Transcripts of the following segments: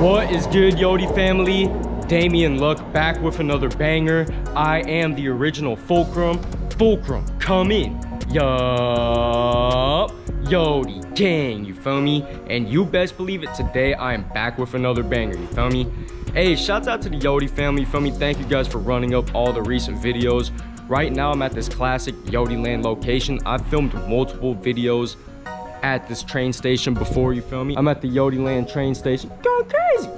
What is good, Yodie family? Damien Luck back with another banger. I am the original Fulcrum. Fulcrum, come in. Yup. Yodie gang, you feel me? And you best believe it, today I am back with another banger, you feel me? Hey, shouts out to the Yodie family, you feel me? Thank you guys for running up all the recent videos. Right now I'm at this classic Yodieland location. I've filmed multiple videos at this train station before, you feel me? I'm at the Yodieland train station. Go crazy!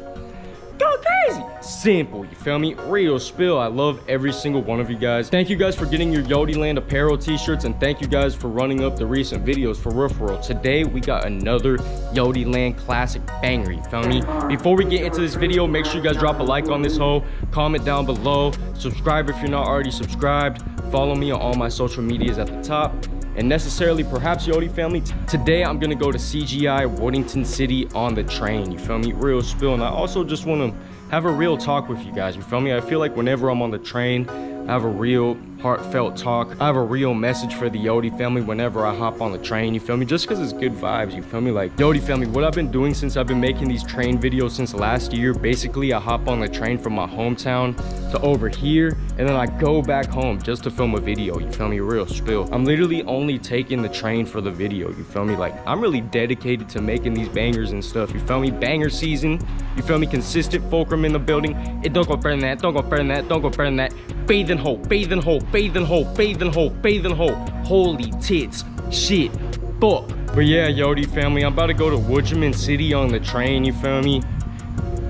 Go crazy! Simple, you feel me? Real spill. I love every single one of you guys. Thank you guys for getting your Yodieland apparel t-shirts, and thank you guys for running up the recent videos for referral. Today we got another Yodieland classic banger, you feel me? Before we get into this video, make sure you guys drop a like on this hoe, comment down below, subscribe if you're not already subscribed, follow me on all my social medias at the top. And necessarily, perhaps, Yodie family, today I'm gonna go to CGI Wardington City on the train, you feel me? Real spill. And I also just wanna have a real talk with you guys, you feel me? I feel like whenever I'm on the train, I have a real heartfelt talk. I have a real message for the Yodie family whenever I hop on the train, you feel me? Just because it's good vibes, you feel me? Like, Yodie family, what I've been doing since I've been making these train videos since last year, basically I hop on the train from my hometown to over here, and then I go back home just to film a video, you feel me? Real spill. I'm literally only taking the train for the video, you feel me? Like, I'm really dedicated to making these bangers and stuff, you feel me? Banger season, you feel me? Consistent Fulcrum in the building. It don't go burn that, don't go burn that, don't go burn that. Bathing hole, bathing hole, bathing hole, bathing hole, bathing hole. Holy tits, shit, fuck. But yeah, Yodie family, I'm about to go to Woodjamin City on the train, you feel me?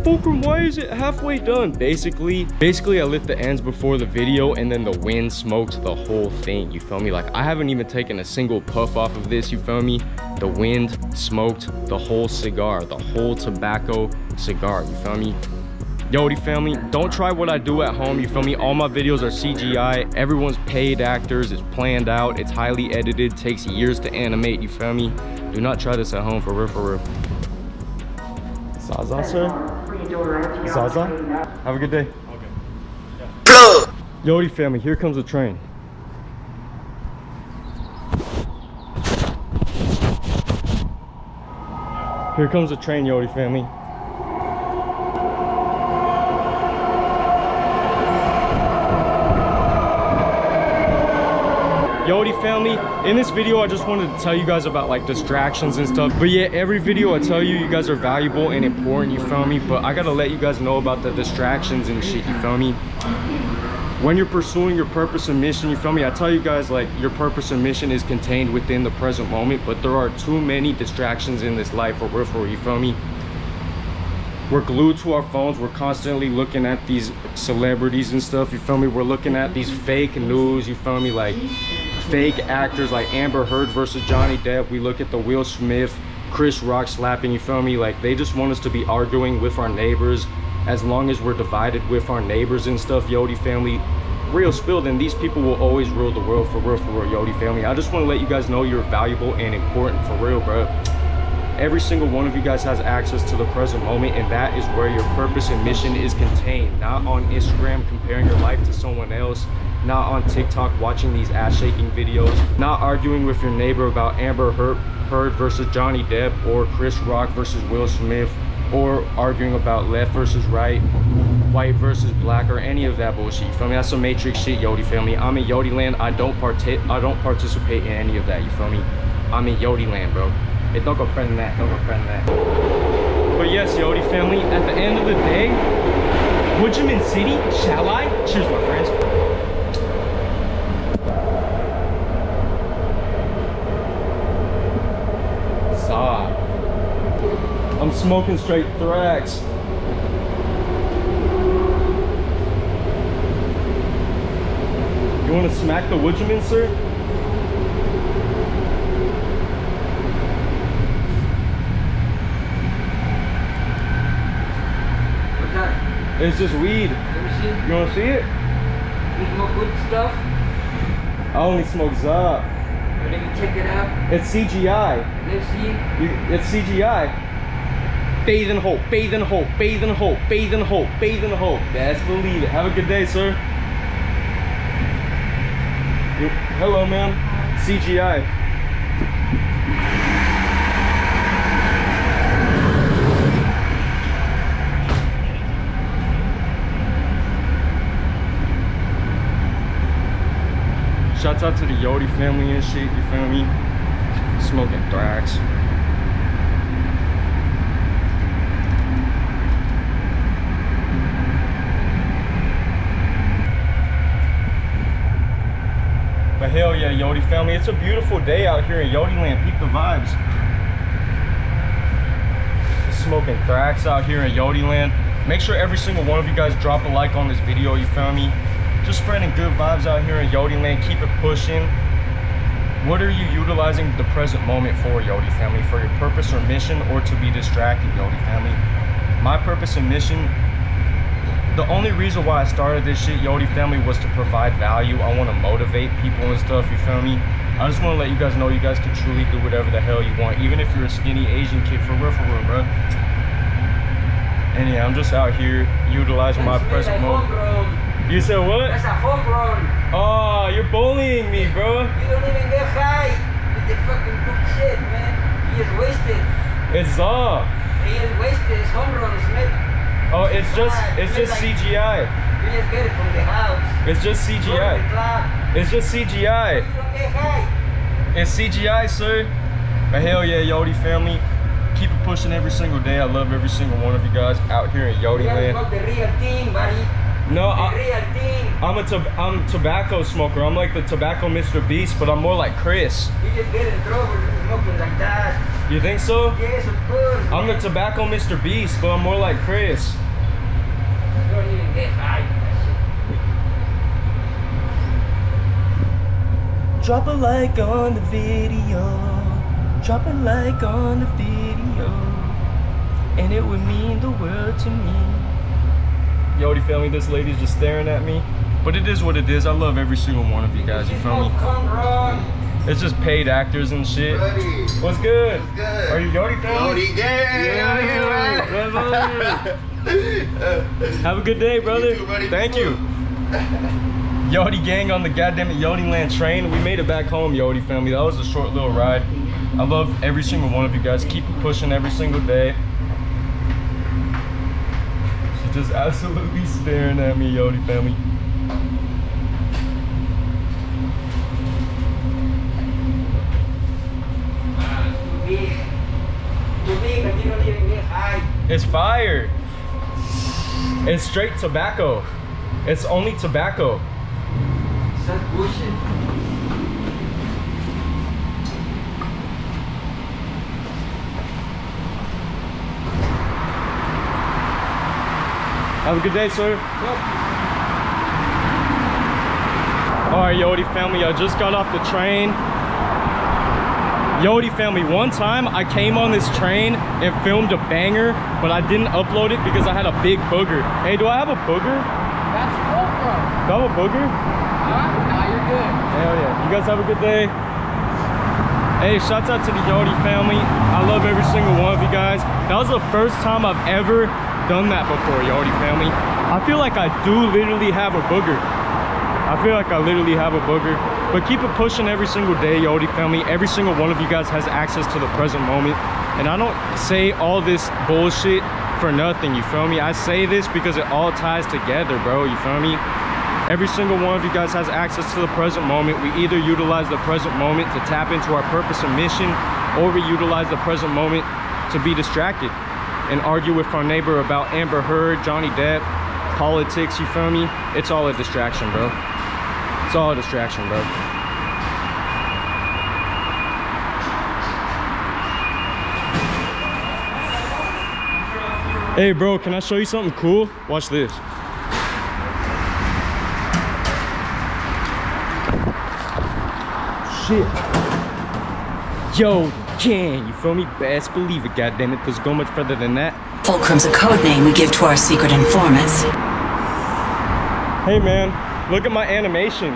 Fulcrum, why is it halfway done? Basically I lit the ends before the video, and then the wind smoked the whole thing, you feel me? Like, I haven't even taken a single puff off of this, you feel me? The wind smoked the whole cigar, the whole tobacco cigar, you feel me? Yodie family, don't try what I do at home, you feel me? All my videos are CGI, everyone's paid actors, it's planned out, it's highly edited, takes years to animate, you feel me? Do not try this at home, for real, for real. Zaza, sir? Zaza? Have a good day. Okay. Yodie family, here comes the train. Here comes the train, Yodie family. Yodie family, in this video I just wanted to tell you guys about like distractions and stuff, but yeah, every video I tell you, you guys are valuable and important, you feel me? But I gotta let you guys know about the distractions and shit, you feel me? When you're pursuing your purpose and mission, you feel me? I tell you guys, like, your purpose and mission is contained within the present moment, but there are too many distractions in this life, for real, you feel me? We're glued to our phones, we're constantly looking at these celebrities and stuff, you feel me? We're looking at these fake news, you feel me? Like, fake actors like Amber Heard versus Johnny Depp. We look at the Will Smith, Chris Rock slapping, you feel me? Like, they just want us to be arguing with our neighbors. As long as we're divided with our neighbors and stuff, Yodie family, real spill, then these people will always rule the world, for real, Yodie family. I just want to let you guys know you're valuable and important, for real, bro. Every single one of you guys has access to the present moment, and that is where your purpose and mission is contained. Not on Instagram comparing your life to someone else, not on TikTok watching these ass-shaking videos, not arguing with your neighbor about Amber Heard versus Johnny Depp, or Chris Rock versus Will Smith, or arguing about left versus right, white versus black, or any of that bullshit, you feel me? That's some Matrix shit, Yodie family. I'm in Yodieland. I don't participate in any of that, you feel me? I'm in Yodieland, bro. Hey, don't go friend that, don't go friend that. But yes, Yodie family, at the end of the day, Woodjamin City, shall I? Cheers, my friends. Zah. I'm smoking straight thrax. You wanna smack the Woodjamin, sir? It's just weed. Let me see. You wanna see it? You smoke good stuff? I only smoke Zah. Let me check it out. It's CGI. Let's see. It's CGI. Bathing hole, bathing hole, bathing hole, bathing hole, bathing hole. Best believe it. Have a good day, sir. Hello, ma'am. CGI. Shouts out to the Yodie family and shit, you feel me? Smoking Thrax. But hell yeah, Yodie family, it's a beautiful day out here in Yodieland. Peep the vibes. Smoking Thrax out here in Yodieland. Make sure every single one of you guys drop a like on this video, you feel me? Just spreading good vibes out here in Yodieland. Keep it pushing. What are you utilizing the present moment for, Yodie family? For your purpose or mission, or to be distracted, Yodie family? My purpose and mission, the only reason why I started this shit, Yodie family, was to provide value. I want to motivate people and stuff, you feel me? I just want to let you guys know you guys can truly do whatever the hell you want, even if you're a skinny Asian kid, for real, bro. And yeah, I'm just out here utilizing my present moment. You said what? That's a homegrown. Oh, you're bullying me, bro. You don't even get high with the fucking shit, man. He is wasted. It's all. He is wasted. It's homegrown. It's made. Oh, it's just like CGI. You just get it from the house. It's just CGI. It's just CGI. You don't get high. It's CGI, sir. But hell yeah, Yodie family. Keep it pushing every single day. I love every single one of you guys out here in Yodieland. The real thing, buddy. No, I'm a tobacco smoker. I'm like the tobacco Mr. Beast, but I'm more like Chris. You just get in trouble smoking like that. You think so? Yes, of course. I'm the tobacco Mr. Beast, but I'm more like Chris. You don't even get high. Drop a like on the video. Drop a like on the video. And it would mean the world to me. Yodie family, this lady's just staring at me, but it is what it is. I love every single one of you guys, you feel me? It's just paid actors and shit. Buddy. What's good? What's good? Are you Yodie family? Yodie gang! Yeah, have a good day, brother. You too, thank you. Yodie gang on the goddamn Yodieland train. We made it back home, Yodie family. That was a short little ride. I love every single one of you guys. Keep pushing every single day. Just absolutely staring at me, Yodie family. It's fire. It's straight tobacco. It's only tobacco. Stop pushing. Have a good day, sir. Yep. Alright, Yodie family, I just got off the train. Yodie family, one time I came on this train and filmed a banger, but I didn't upload it because I had a big booger. Hey, do I have a booger? That's FULCRUM. Do I have a booger? Nah, you're good. Hell yeah. You guys have a good day. Hey, shouts out to the Yodie family. I love every single one of you guys. That was the first time I've ever done that before, Yodie family. I feel like I do literally have a booger. I feel like I literally have a booger. But keep it pushing every single day, Yodie family. Every single one of you guys has access to the present moment. And I don't say all this bullshit for nothing, you feel me? I say this because it all ties together, bro, you feel me? Every single one of you guys has access to the present moment. We either utilize the present moment to tap into our purpose and mission, or we utilize the present moment to be distracted and argue with our neighbor about Amber Heard, Johnny Depp, politics, you feel me? It's all a distraction, bro. It's all a distraction, bro. Hey, bro, can I show you something cool? Watch this. Shit. Yo. Can you feel me? Best believe it, goddammit, because go much further than that. Fulcrum's a code name we give to our secret informants. Hey man, look at my animation.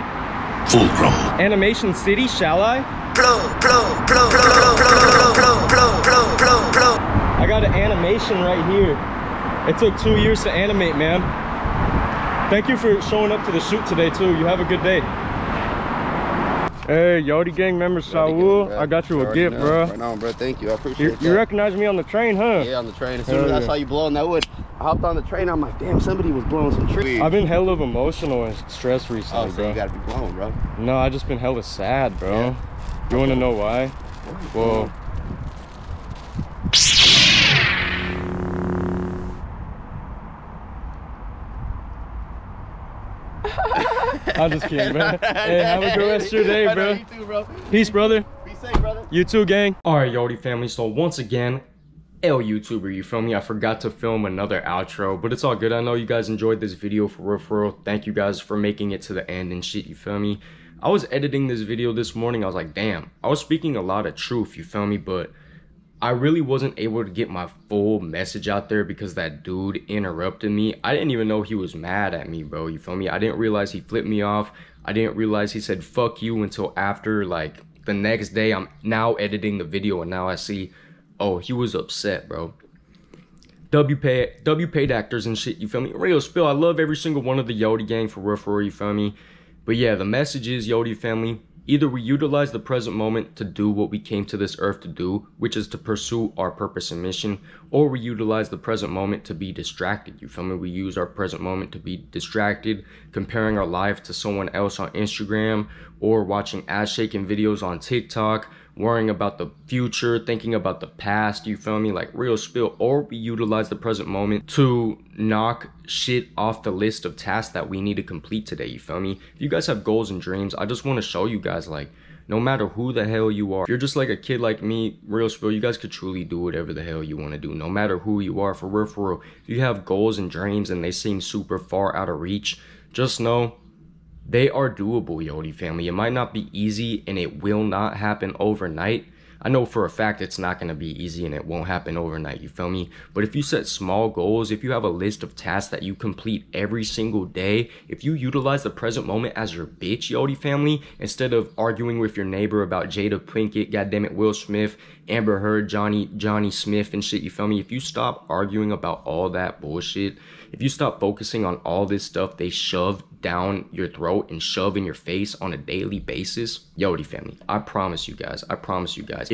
Fulcrum. Animation City, shall I? Blow, blow, blow, blow, blow, blow, blow, blow, blow, blow, blow. I got an animation right here. It took 2 years to animate, man. Thank you for showing up to the shoot today too. You have a good day. Hey, Yodie gang member Saul, I got you a gift, bro. Right on, bro. Thank you. I appreciate it. You recognized me on the train, huh? Yeah, on the train. As soon as I saw you blowing that wood, I hopped on the train. I'm like, damn, somebody was blowing some trees. I've been hella emotional and stressed recently, bro. You gotta be blown, bro. No, I just been hella sad, bro. Yeah. You wanna know why? Well, I'm just kidding, bro. Hey, have a good rest of your day, bro. You too, bro. Peace, brother. Be safe, brother. You too, gang. All right, Yodie family. So once again, L YouTuber, you feel me? I forgot to film another outro, but it's all good. I know you guys enjoyed this video for real. Thank you guys for making it to the end and shit, you feel me? I was editing this video this morning. I was like, damn, I was speaking a lot of truth, you feel me? But I really wasn't able to get my full message out there because that dude interrupted me. I didn't even know he was mad at me, bro, you feel me? I didn't realize he flipped me off. I didn't realize he said fuck you until after, like, the next day. I'm now editing the video and now I see, oh, he was upset, bro. W paid actors and shit, you feel me? Real spill. I love every single one of the Yodie gang for real, you feel me? But yeah, the message is, Yodie family, either we utilize the present moment to do what we came to this earth to do, which is to pursue our purpose and mission, or we utilize the present moment to be distracted, you feel me? We use our present moment to be distracted, comparing our life to someone else on Instagram, or watching ass-shaking videos on TikTok, worrying about the future, thinking about the past, you feel me? Like, real spill. Or we utilize the present moment to knock shit off the list of tasks that we need to complete today, you feel me? If you guys have goals and dreams, I just want to show you guys, like, no matter who the hell you are, if you're just like a kid like me, real spill, you guys could truly do whatever the hell you want to do, no matter who you are, for real. If you have goals and dreams and they seem super far out of reach, just know they are doable, Yodie family. It might not be easy and it will not happen overnight. I know for a fact it's not going to be easy and it won't happen overnight, you feel me? But if you set small goals, if you have a list of tasks that you complete every single day, if you utilize the present moment as your bitch, Yodie family, instead of arguing with your neighbor about Jada Pinkett, goddammit, Will Smith, Amber Heard, Johnny Smith and shit, you feel me? If you stop arguing about all that bullshit, if you stop focusing on all this stuff they shove down your throat and shove in your face on a daily basis, Yodie family, I promise you guys,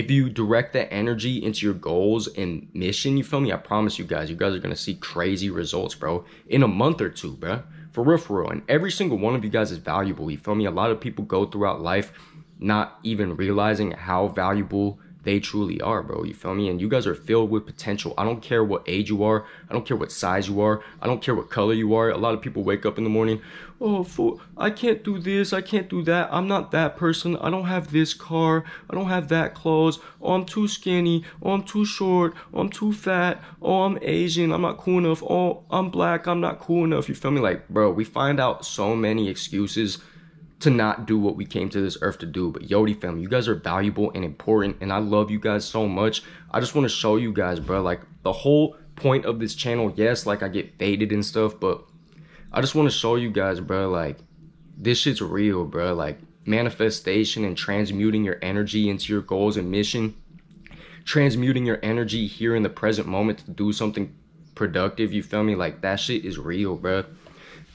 if you direct that energy into your goals and mission, you feel me? I promise you guys are gonna see crazy results, bro, in a month or two, bro, for real. And every single one of you guys is valuable, you feel me? A lot of people go throughout life not even realizing how valuable they truly are, bro, you feel me? And you guys are filled with potential. I don't care what age you are. I don't care what size you are. I don't care what color you are. A lot of people wake up in the morning, oh, fool, I can't do this. I can't do that. I'm not that person. I don't have this car. I don't have that clothes. Oh, I'm too skinny. Oh, I'm too short. Oh, I'm too fat. Oh, I'm Asian. I'm not cool enough. Oh, I'm black. I'm not cool enough. You feel me? Like, bro, we find out so many excuses to not do what we came to this earth to do. But Yodie family, you guys are valuable and important, and I love you guys so much. I just want to show you guys, bro, like, the whole point of this channel, yes, like, I get faded and stuff, but I just want to show you guys, bro, like, this shit's real, bro. Like, manifestation and transmuting your energy into your goals and mission, transmuting your energy here in the present moment to do something productive, you feel me? Like, that shit is real, bro.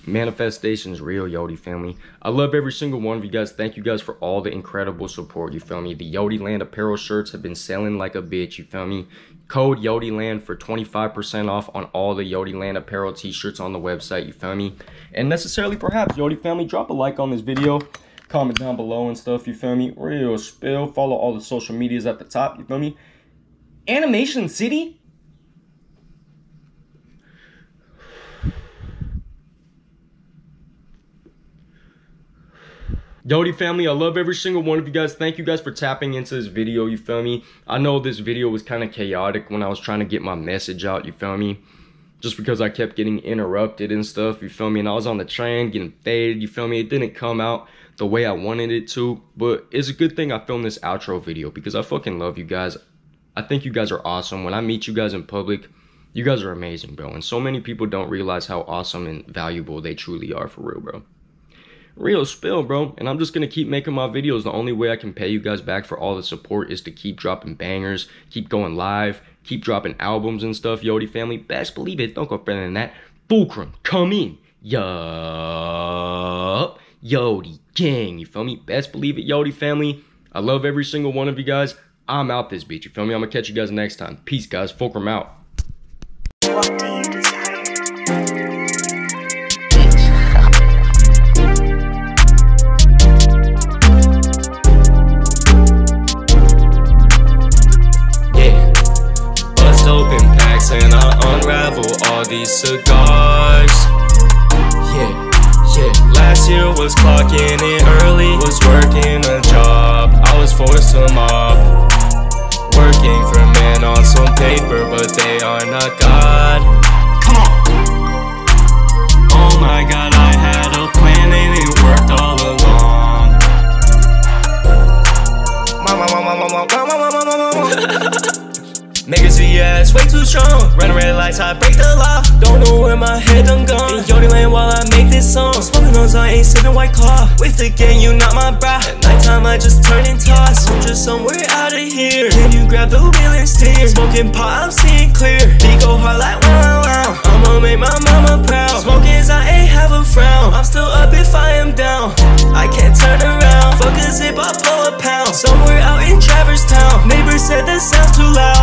Manifestation is real, Yodie family. I love every single one of you guys. Thank you guys for all the incredible support, you feel me? The Yodieland apparel shirts have been selling like a bitch, you feel me? Code Yodieland for 25% off on all the Yodieland apparel t-shirts on the website, you feel me? And necessarily, perhaps, Yodie family, drop a like on this video, comment down below and stuff, you feel me? Real spill. Follow all the social medias at the top, you feel me? Animation City? Yodie family, I love every single one of you guys. Thank you guys for tapping into this video, you feel me? I know this video was kind of chaotic when I was trying to get my message out, you feel me? Just because I kept getting interrupted and stuff, you feel me? And I was on the train getting faded, you feel me? It didn't come out the way I wanted it to, but it's a good thing I filmed this outro video because I fucking love you guys. I think you guys are awesome. When I meet you guys in public, you guys are amazing, bro. And so many people don't realize how awesome and valuable they truly are, for real, bro. Real spill, bro. And I'm just gonna keep making my videos. The only way I can pay you guys back for all the support is to keep dropping bangers, keep going live, keep dropping albums and stuff, Yodie family. Best believe it, don't go further than that. FULCRUM, come in. Yup. Yodie gang, you feel me? Best believe it, Yodie family. I love every single one of you guys. I'm out this bitch, you feel me? I'm gonna catch you guys next time. Peace, guys. FULCRUM out. What do you desire? cigars. Yeah. Last year was clocking in early, was working a job. I was forced to mob, working for men on some paper, but they are not God. Come on. Oh my God, I had a plan and it worked all along. Niggas VS way too strong. Run red lights, I break the law. Don't know where my head done gone. In Yodieland while I make this song. Smoking on I ain't sipping white claw. With the gang, you not my bra. At nighttime, I just turn and toss. I'm just somewhere out of here. Can you grab the wheel and steer? Smoking pot, I'm seeing clear. Beat go hard like wow. I'ma make my mama proud. Smoking as I ain't have a frown. I'm still up if I am down. I can't turn around. Fuck a zip, I blow a pound. Somewhere out in Traverse Town. Neighbors said that sounds too loud.